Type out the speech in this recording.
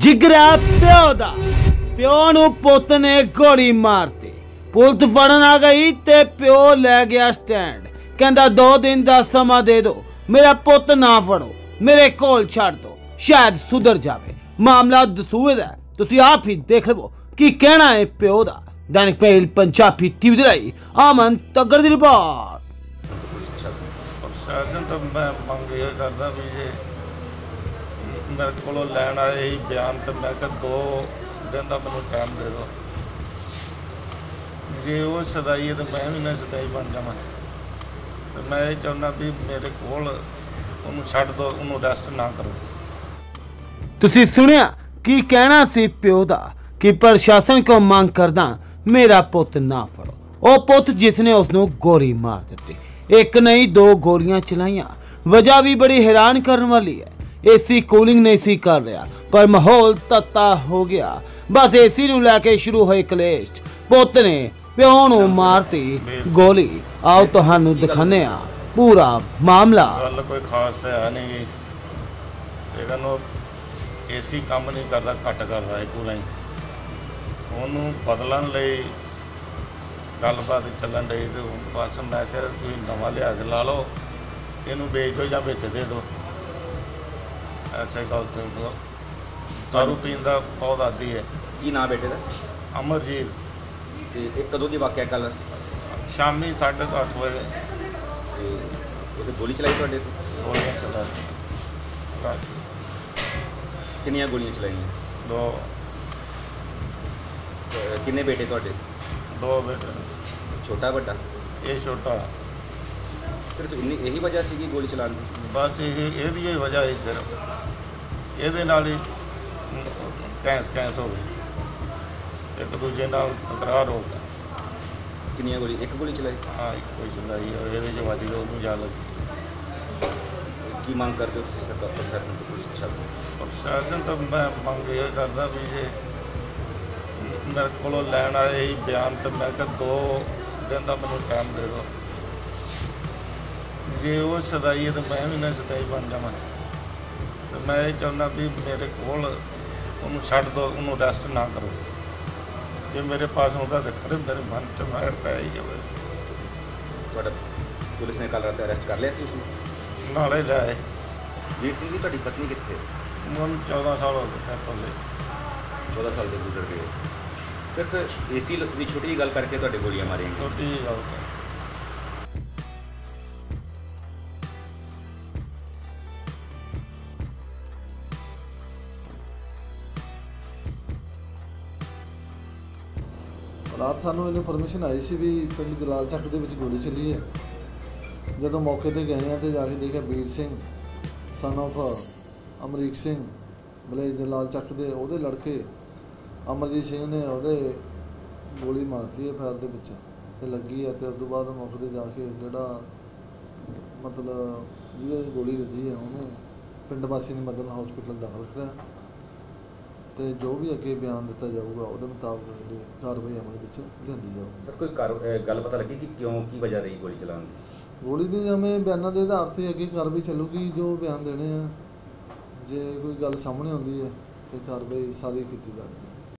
जिगरा प्यो दा प्यो नू पुत ने गोली मारती, पुलिस फड़न आ गई ते प्यो लै गया स्टैंड, कहंदा 2 दिन दा समा दे दो, मेरा पुत ना फड़ो, मेरे कोल छाड़ दो, शायद सुधर जावे। मामला दसूए दा, तुसी आप ही देख लो की कहना है प्यो दा। दैनिक पहल पंजाबी टीवी दे राही आमन तगर दी रिपोर्ट। शासन तो मैं मंग ये करदा भी जे मेरे को लैन आए यही बयान, तो मैं क्या 2 दिन का मैं टाइम दे दो, जे वो सदाई है तो मैं भी ना सदाई बन जावा। तो मैं ये चाहना भी मेरे को छड़ दो, अरेस्ट ना करो। तुसी सुनिया की कहना सी प्यो का कि प्रशासन को मांग करदा मेरा पुत ना फड़ो, वो पुत जिसने उसनू गोली मार दी, 1 नहीं 2 गोलियां चलाइया। वजह भी बड़ी हैरान करने वाली है, एसी कूलिंग नहीं सी कर रहा पर माहौल तत्ता हो गया। बस एसी नू लेके शुरू होए कलेश, पुत ने प्यो नू मारती गोली। आओ तुहानू दिखाने आ पूरा मामला। गल कोई खास तो है नहीं, एसी काम नहीं करता, घट करता है कूलिंग, उन्होंने बदलन लई गलबात चलन रही। तो बस मैं क्या नवा लिया के ला लो, इनू बेच दो या बेच दे दो। अच्छा गलत दारू पीन का बहुत आदि है। की नाम बेटे का? अमरजीत। कदों की वाकया? कल शामी 8:30 बजे। गोली चलाई? गोलियां चलाई। कितनी गोलियां चलाई? 2। कितने बेटे थोड़े? 2 बेटे। छोटा बड़ा? ये छोटा। सिर्फ इन्नी यही वजह सी गोली चलाने की? बस यही वजह है, सिर्फ ये कैंस हो गई, एक दूजे नाल तकरार हो गया। कितनी गोली? 1 गोली चलाई? हाँ, 1 गोली चलाई और ये वज गई, उसमें जा लगी। की मांग करते हो सरकार प्रशासन को? प्रशासन तो मैं मांग ये करता भी जे मेरे को लैन आए यही बयान, तो मैं क्या 2 दिन का मैं टाइम दे दो, जे वो सदाई है तो मैं भी ना सदाई बन जावा। तो मैं ये चाहना भी मेरे को छड़ दो, अरेस्ट ना करो। जो मेरे पास होगा तो खड़े मेरे मन तो मैं पै ही जाए। पुलिस ने कल रात अरेस्ट कर लिया सी उसने? नाले लाए। बीर सिंह जी तुहाडी पत्नी कितने? उन्होंने 14 साल हो गए। पहले 14 साल के गुजर गए। सिर्फ एसी की छोटी गल करके तुहाडे गोलियां मारियां? छोटी गल। रात सानू इनफॉर्मेशन आई सी भी पिंड जलाल चक दे विच गोली चली है। जदों मौके ते गए हैं तो जाके देखा बीर सिंह सन ऑफ अमरीक सिंह बले जलाल चक दे उहदे लड़के अमरजीत सिंह ने उहदे गोली मारती है पैर दे विच ते लगी है। तो उस तो बाद मौके ते जाके जिहड़ा मतलब जिहदे गोली लगी है उहनूं पिंड वासी ने मतलब हॉस्पिटल दाखिल कराया। तो जो भी अगे बयान दिता जाऊगा वो मुताबिक कार्रवाई अमल में जाती जाएगी। सर कोई गल पता लगी कि क्यों की वजह रही गोली चलाने? गोली दी हमें बयानों के आधार पर अगे कार्रवाई चलूगी, जो बयान देने हैं। जे कोई गल सामने आती है तो कार्रवाई सारी की जाएगी।